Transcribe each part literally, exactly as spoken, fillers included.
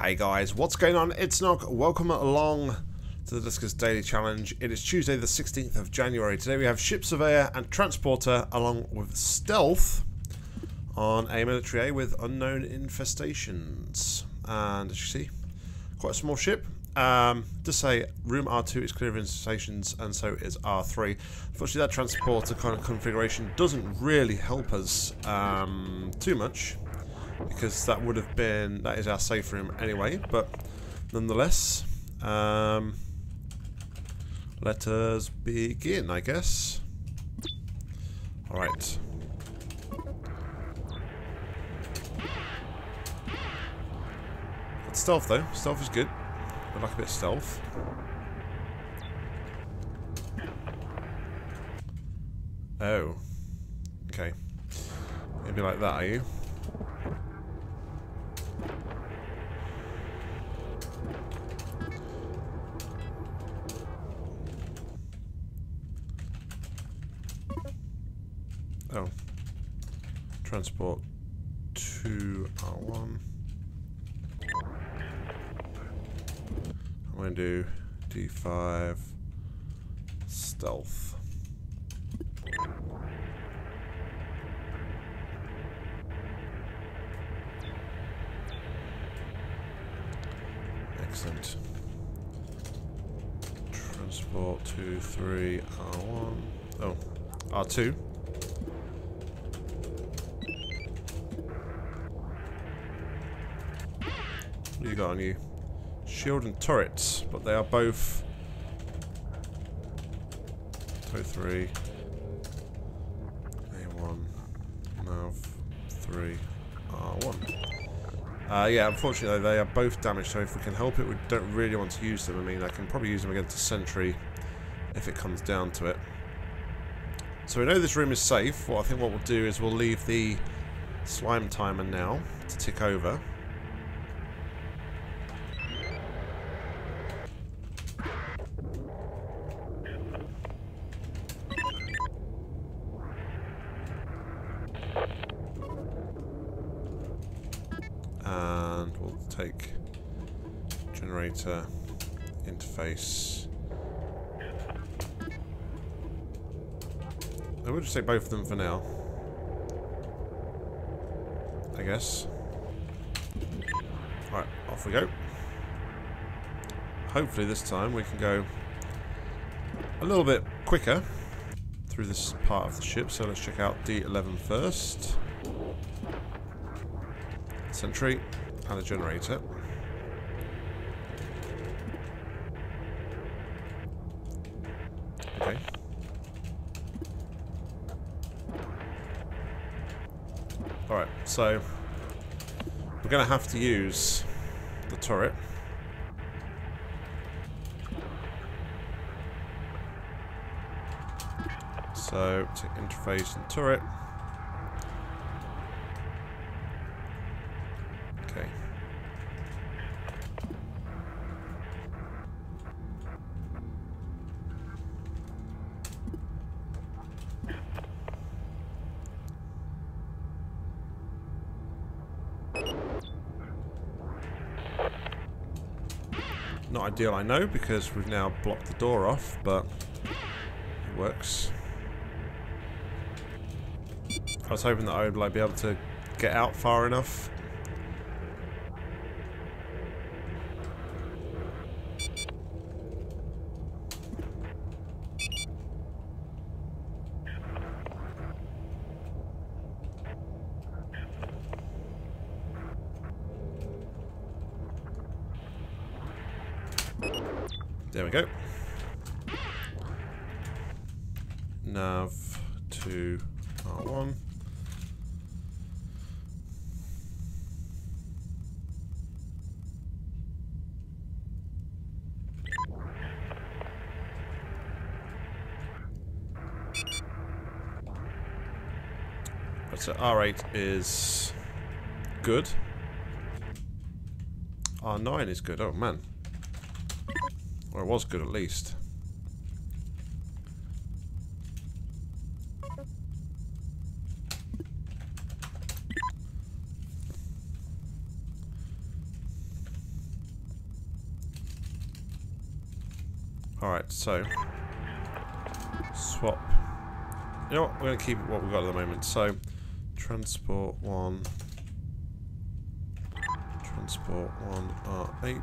Hey guys, what's going on? It's Nock. Welcome along to the Duskers Daily Challenge. It is Tuesday the sixteenth of January. Today we have Ship Surveyor and Transporter along with Stealth on a military A with unknown infestations. And as you see, quite a small ship. Um, to say room R two is clear of infestations and so is R three. Unfortunately that Transporter kind of configuration doesn't really help us um, too much, because that would have been, that is our safe room anyway, but nonetheless, um, let us begin, I guess. Alright. Got stealth though, stealth is good. I like a bit of stealth. Oh. Okay. Maybe like that, are you? Oh. Transport to R one. I'm going to do D five stealth. Excellent. Transport two, three, R one. Oh, R two. What do you got on you? Shield and turrets, but they are both T O three, A one, N A V three, R one. Uh, yeah, unfortunately they are both damaged, so if we can help it, we don't really want to use them. I mean, I can probably use them against a sentry if it comes down to it. So we know this room is safe. What I think what we'll do is we'll leave the slime timer now to tick over. And we'll take generator interface. I would just take both of them for now, I guess. Right, off we go. Hopefully this time we can go a little bit quicker through this part of the ship. So let's check out D eleven first. Sentry and a generator. Okay. Alright, so we're going to have to use the turret. So, take interface and turret. Not ideal, I know, because we've now blocked the door off, but it works. I was hoping that I would like be able to get out far enough. There we go. Nav to R one. Right, so R eight is good. R nine is good. Oh man. Or it was good, at least. Alright, so swap. You know what? We're going to keep what we've got at the moment. So transport one, transport one R eight.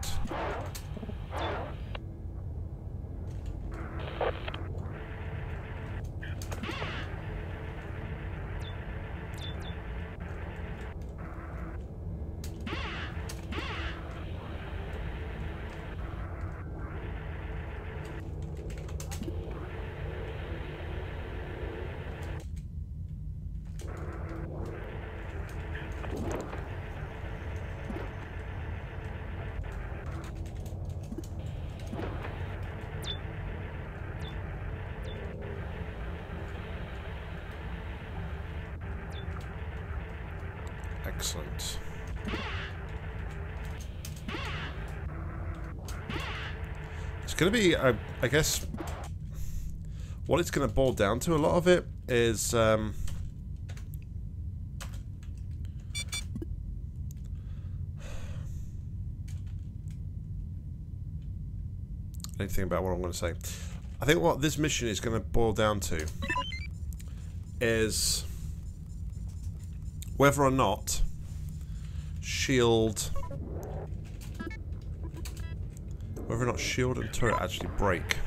Excellent. It's going to be, I, I guess, what it's going to boil down to, a lot of it, is um, anything about what I'm going to say. I think what this mission is going to boil down to is whether or not shield, whether or not shield and turret actually break.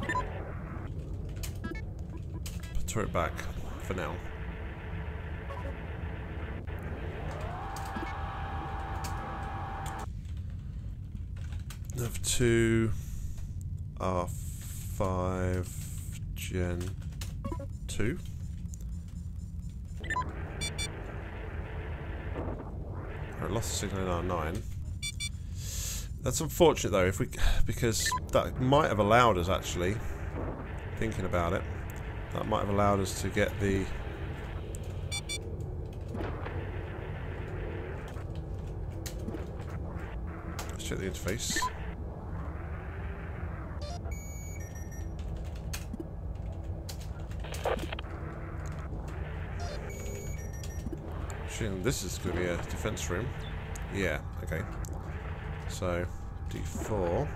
Put turret back for now. Nav two, R five, Gen two. I lost the signal in R nine. That's unfortunate though, if we, because that might have allowed us, actually, thinking about it, that might have allowed us to get the let's check the interface. This is going to be a defense room. Yeah, okay. So, D four.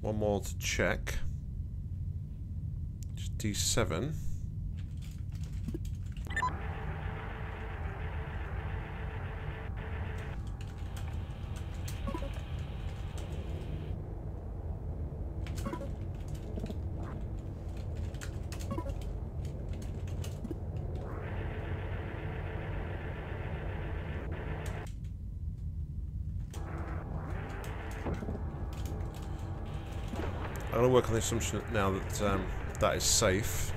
One more to check. Just D seven. I'm going to work on the assumption now that um, that is safe.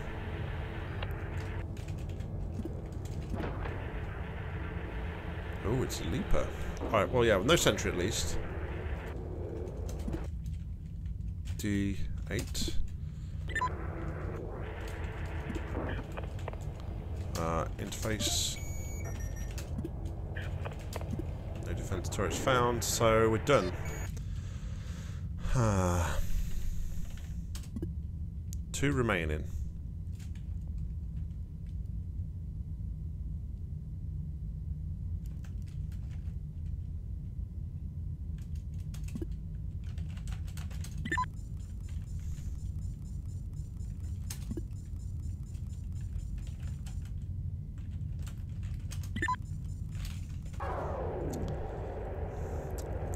Oh, it's a leaper. Alright, well, yeah, with no sentry at least. D eight. Uh, interface. No defense turrets found, so we're done. Ah. Two remaining.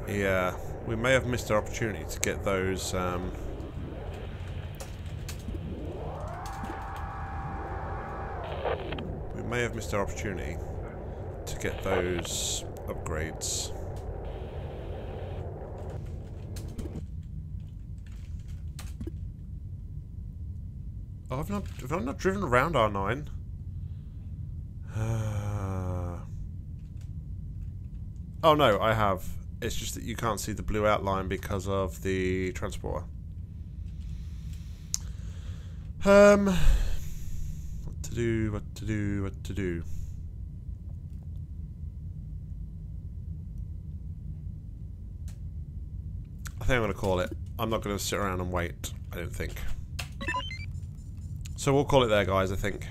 Yeah, we may have missed our opportunity to get those um, may have missed our opportunity to get those upgrades. Oh, I've not, I've not driven around R nine. Uh, oh no, I have. It's just that you can't see the blue outline because of the transporter. Um. To do, what to do, what to do. I think I'm going to call it. I'm not going to sit around and wait, I don't think. So we'll call it there, guys, I think.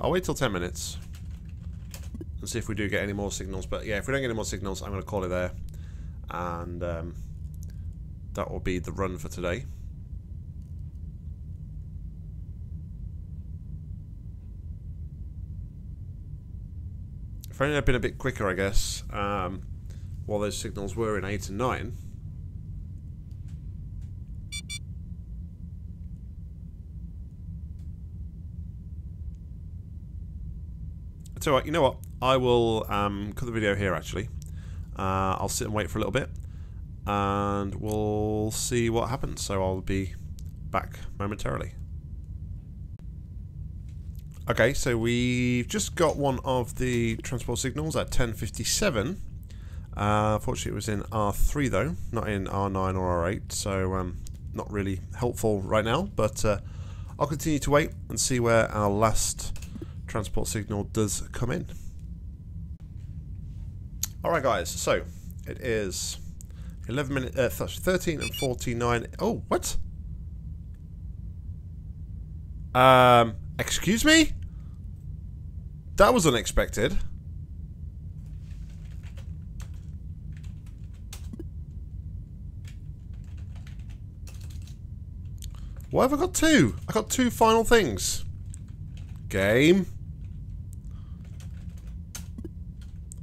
I'll wait till ten minutes. and see if we do get any more signals. But yeah, if we don't get any more signals, I'm going to call it there, and um, that will be the run for today. If only I'd been a bit quicker, I guess, um, while those signals were in eight and nine. So you know what, I will um, cut the video here actually. Uh, I'll sit and wait for a little bit and we'll see what happens. So I'll be back momentarily. Okay, so we've just got one of the transport signals at ten fifty-seven. Uh, fortunately it was in R three though, not in R nine or R eight, so um, not really helpful right now, but uh, I'll continue to wait and see where our last transport signal does come in. Alright guys, so it is eleven minutes, uh, thirteen and forty-nine, oh what? Um, excuse me? That was unexpected. Why have I got two? I got two final things. Game.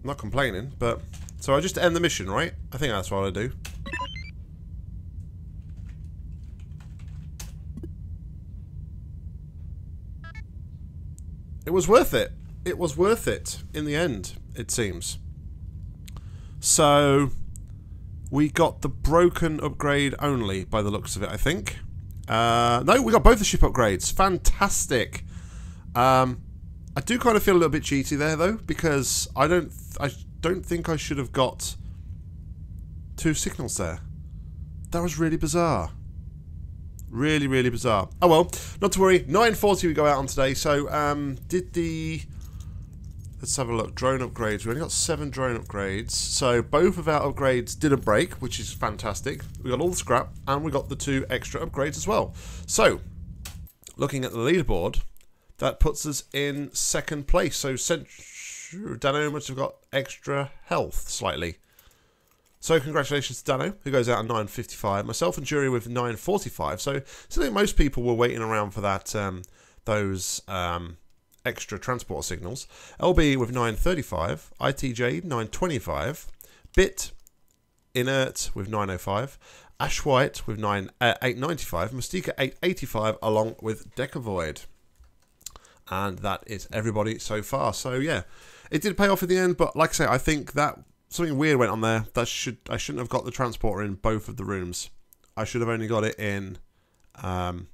I'm not complaining, but... So I just end the mission, right? I think that's what I do. It was worth it. It was worth it in the end, it seems. So, we got the broken upgrade only, by the looks of it, I think. Uh, no, we got both the ship upgrades. Fantastic. Um... I do kind of feel a little bit cheaty there though, because I don't I don't think I should have got two signals there. That was really bizarre. Really, really bizarre. Oh well, not to worry. nine forty we go out on today, so um did the let's have a look. Drone upgrades. We only got seven drone upgrades. So both of our upgrades didn't break, which is fantastic. We got all the scrap and we got the two extra upgrades as well. So looking at the leaderboard, that puts us in second place. So Dano must have got extra health slightly. So congratulations to Dano, who goes out at nine fifty-five. Myself and Jury with nine forty-five. So, so I think most people were waiting around for that um, those um, extra transport signals. L B with nine thirty-five. I T J, nine twenty-five. Bit, Inert with nine oh five. Ash White with nine, uh, eight ninety-five. Mystica, eight eighty-five, along with Decavoid. And that is everybody so far. So yeah, it did pay off in the end, but like I say, I think that something weird went on there. That should I shouldn't have got the transporter in both of the rooms. I should have only got it in um,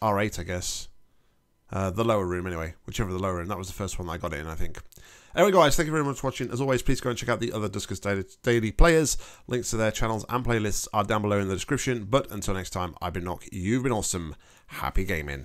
R eight, I guess. Uh, the lower room anyway, whichever the lower room. That was the first one I got it in, I think. Anyway guys, thank you very much for watching. As always, please go and check out the other Duskers Daily, Daily players. Links to their channels and playlists are down below in the description. But until next time, I've been Nock, you've been awesome. Happy gaming.